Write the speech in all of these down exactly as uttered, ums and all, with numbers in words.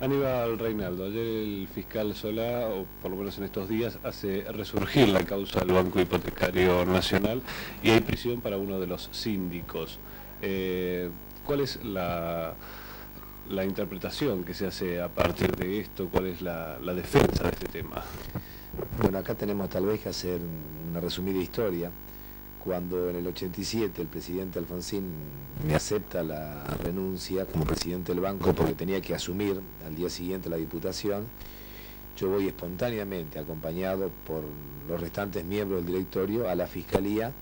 Aníbal Reinaldo, ayer el fiscal Sola, o por lo menos en estos días, hace resurgir la causa del Banco Hipotecario Nacional y hay prisión para uno de los síndicos. Eh, ¿Cuál es la, la interpretación que se hace a partir de esto? ¿Cuál es la, la defensa de este tema? Bueno, acá tenemos tal vez que hacer una resumida historia. Cuando en el ochenta y siete el presidente Alfonsín me acepta la renuncia como presidente del banco porque tenía que asumir al día siguiente la diputación, yo voy espontáneamente, acompañado por los restantes miembros del directorio, a la Fiscalía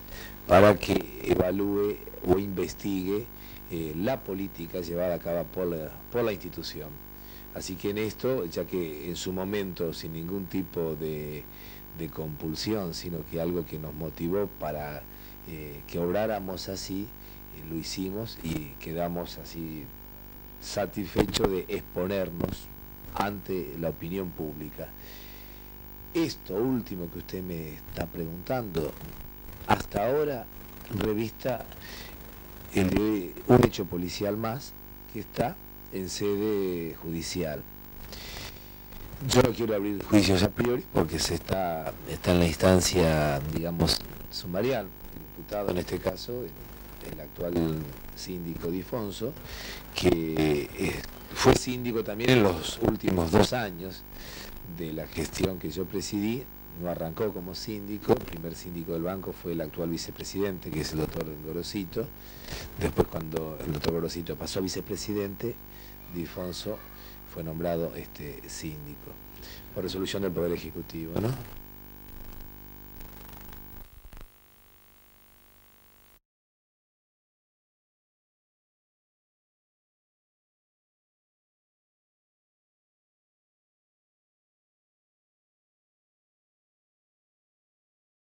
para que evalúe o investigue eh, la política llevada a cabo por la, por la institución. Así que en esto, ya que en su momento, sin ningún tipo de... de compulsión, sino que algo que nos motivó para eh, que obráramos así, eh, lo hicimos y quedamos así satisfechos de exponernos ante la opinión pública. Esto último que usted me está preguntando, hasta ahora revista el de un hecho policial más que está en sede judicial. Yo no quiero abrir juicios a priori porque se está, está en la instancia, digamos, sumarial. El diputado, en este caso, el actual síndico Di Fonso, que eh, fue síndico también en los últimos dos años de la gestión que yo presidí, no arrancó como síndico. El primer síndico del banco fue el actual vicepresidente, que es el doctor Gorosito. Después, cuando el doctor Gorosito pasó a vicepresidente, Di Fonso fue nombrado este síndico por resolución del Poder Ejecutivo, ¿no?